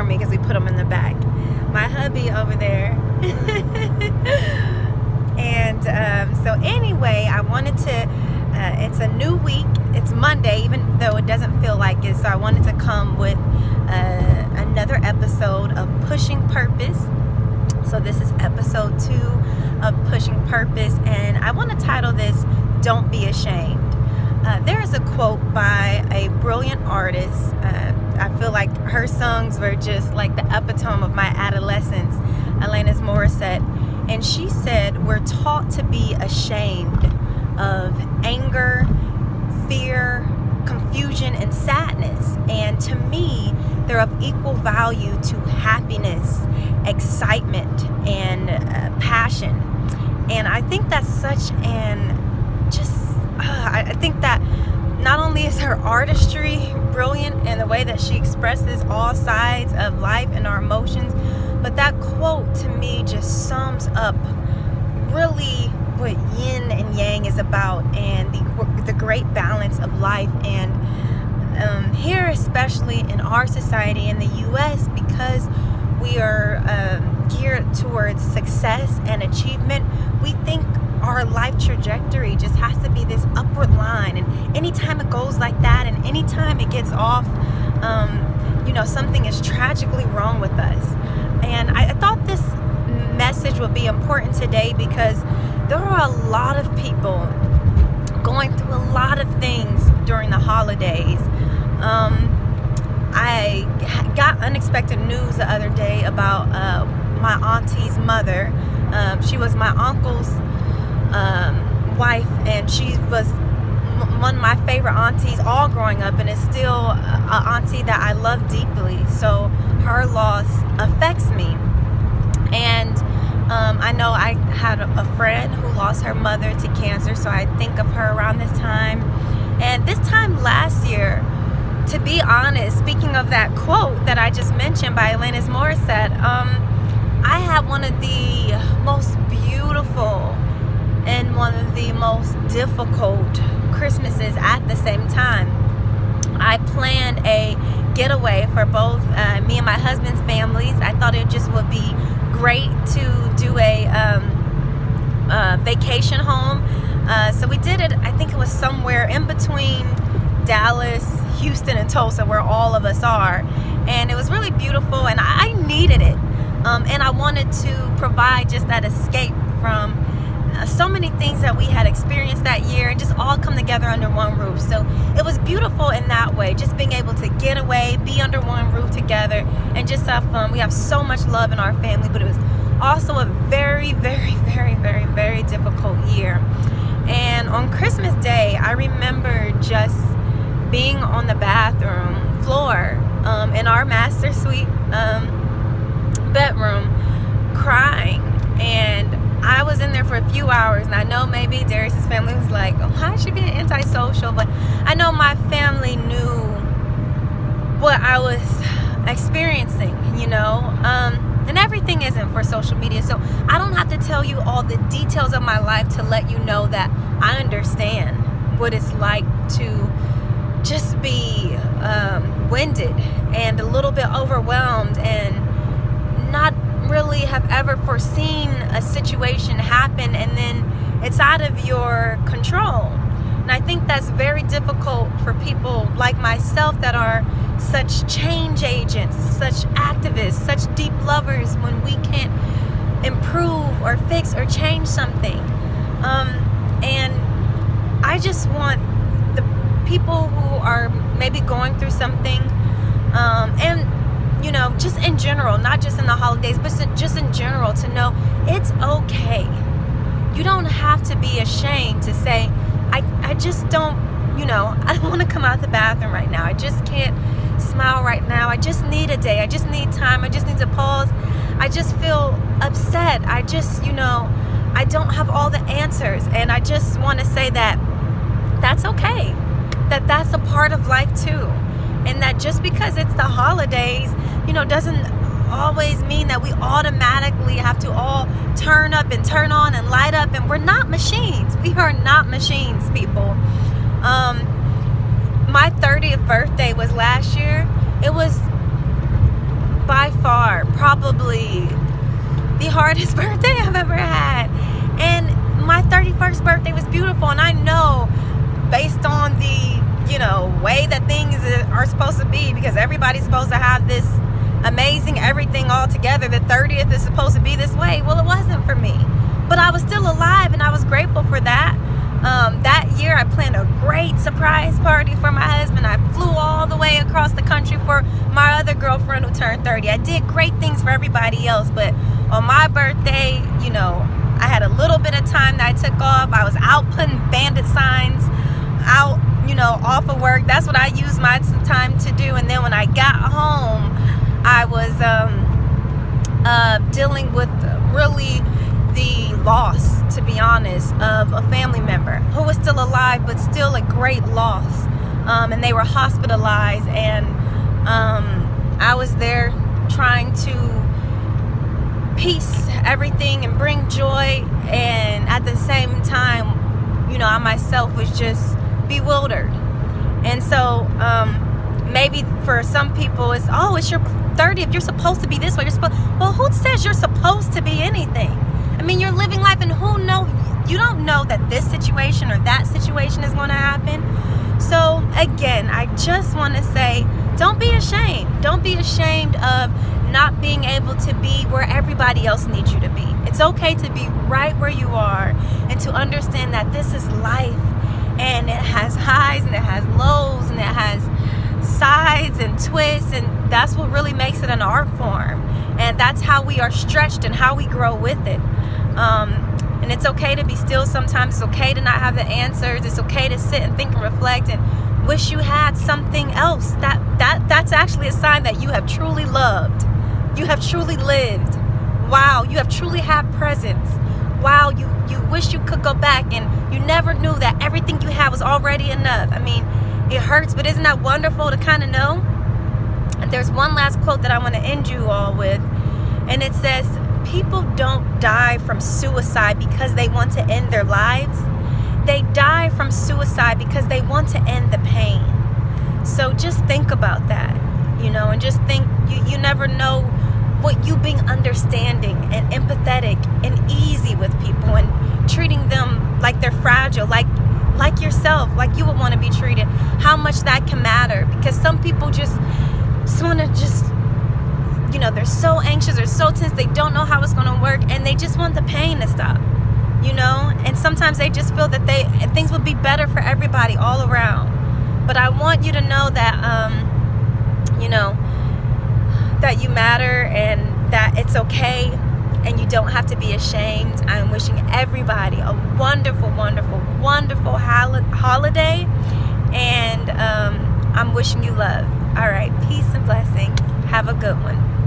for me because we put them in the back. My hubby over there. And so anyway, I wanted to, it's a new week, it's Monday, even though it doesn't feel like it, so I wanted to come with another episode of Pushing Purpose. So this is episode 2 of Pushing Purpose, and I want to title this, Don't Be Ashamed. There is a quote by a brilliant artist. I feel like her songs were just like the epitome of my adolescence, Alanis Morissette. And she said, we're taught to be ashamed of anger, fear, confusion, and sadness. And to me, they're of equal value to happiness, excitement, and passion. And I think that's such an I think that not only is her artistry brilliant and the way that she expresses all sides of life and our emotions, but that quote to me just sums up really what yin and yang is about, and the great balance of life. And here, especially in our society in the U.S., because we are geared towards success and achievement, we think our life trajectory just has to be this upward line, and anytime it goes like that and anytime it gets off, you know, something is tragically wrong with us. And I thought this message would be important today because there are a lot of people going through a lot of things during the holidays. I got unexpected news the other day about my auntie's mother. She was my uncle's wife, and she was one of my favorite aunties all growing up, and is still an auntie that I love deeply. So her loss affects me. And I know I had a friend who lost her mother to cancer, so I think of her around this time. And this time last year, to be honest, speaking of that quote that I just mentioned by Alanis Morissette, I had one of the most beautiful and one of the most difficult Christmases at the same time. I planned a getaway for both me and my husband's families. I thought it just would be great to do a vacation home. So we did it, I think it was somewhere in between Dallas, Houston, and Tulsa, where all of us are. And it was really beautiful, and I needed it. And I wanted to provide just that escape from so many things that we had experienced that year, and just all come together under one roof. So it was beautiful in that way, just being able to get away, be under one roof together, and just have fun. We have so much love in our family, but it was also a very, very, very, very, very difficult year. And on Christmas Day, I remember just being on the bathroom floor in our master suite bedroom, crying. And I was in there for a few hours, and I know maybe Darius's family was like, oh, why is she being antisocial? But I know my family knew what I was experiencing, you know. And everything isn't for social media, so I don't have to tell you all the details of my life to let you know that I understand what it's like to just be winded and a little bit overwhelmed and not really have ever foreseen a situation happen, and then it's out of your control. And I think that's very difficult for people like myself that are such change agents, such activists, such deep lovers, when we can't improve or fix or change something. And I just want the people who are maybe going through something, and you know, just in general, not just in the holidays, but just in general, to know it's okay. You don't have to be ashamed to say, I just don't, you know, I don't want to come out the bathroom right now. I just can't smile right now. I just need a day. I just need time. I just need to pause. I just feel upset. I just, you know, I don't have all the answers. And I just want to say that that's okay. That that's a part of life too. And that just because it's the holidays, you know, doesn't always mean that we automatically have to all turn up and turn on and light up. And we're not machines. We are not machines, people. My 30th birthday was last year. It was by far probably the hardest birthday I've ever had. And my 31st birthday was beautiful, and I know based on the, you know, way that things are supposed to be, because everybody's supposed to have this amazing everything all together, the 30th is supposed to be this way. Well, it wasn't for me, but I was still alive, and I was grateful for that. That year I planned a great surprise party for my husband. I flew all the way across the country for my other girlfriend who turned 30. I did great things for everybody else, but on my birthday, you know, I had a little bit of time that I took off. I was out putting bandit signs out, you know, off of work. That's what I used my time to do. And then when I got home, I was dealing with really the loss, to be honest, of a family member who was still alive, but still a great loss. And they were hospitalized, and I was there trying to piece everything and bring joy, and at the same time, you know, I myself was just bewildered. And so maybe for some people it's, oh, it's your 30th, you're supposed to be this way, you're supposed, well, who says you're supposed to be anything? I mean, you're living life, and who knows, you don't know that this situation or that situation is going to happen. So again, I just want to say, don't be ashamed. Don't be ashamed of not being able to be where everybody else needs you to be. It's okay to be right where you are, and to understand that this is life, and it has highs and it has lows and it has sides and twists, and that's what really makes it an art form, and that's how we are stretched and how we grow with it. And it's okay to be still sometimes. It's okay to not have the answers. It's okay to sit and think and reflect and wish you had something else. That's actually a sign that you have truly loved. You have truly lived. Wow, you have truly had presence. Wow, you wish you could go back, and you never knew that everything you had was already enough. I mean, it hurts, but isn't that wonderful to kind of know? And there's one last quote that I want to end you all with, and it says, people don't die from suicide because they want to end their lives. They die from suicide because they want to end the pain. So just think about that, you know, and just think, you never know what you being understanding and empathetic and easy with people, and treating them like they're fragile, like yourself, like you would want to be treated, how much that can matter. Because some people just want to you know, they're so anxious, they're so tense, they don't know how it's going to work, and they just want the pain to stop, you know. And sometimes they just feel that things would be better for everybody all around. But I want you to know that, you know, that you matter, and that it's okay, and you don't have to be ashamed. I'm wishing everybody a wonderful, wonderful, wonderful holiday, and I'm wishing you love. All right, peace and blessings. Have a good one.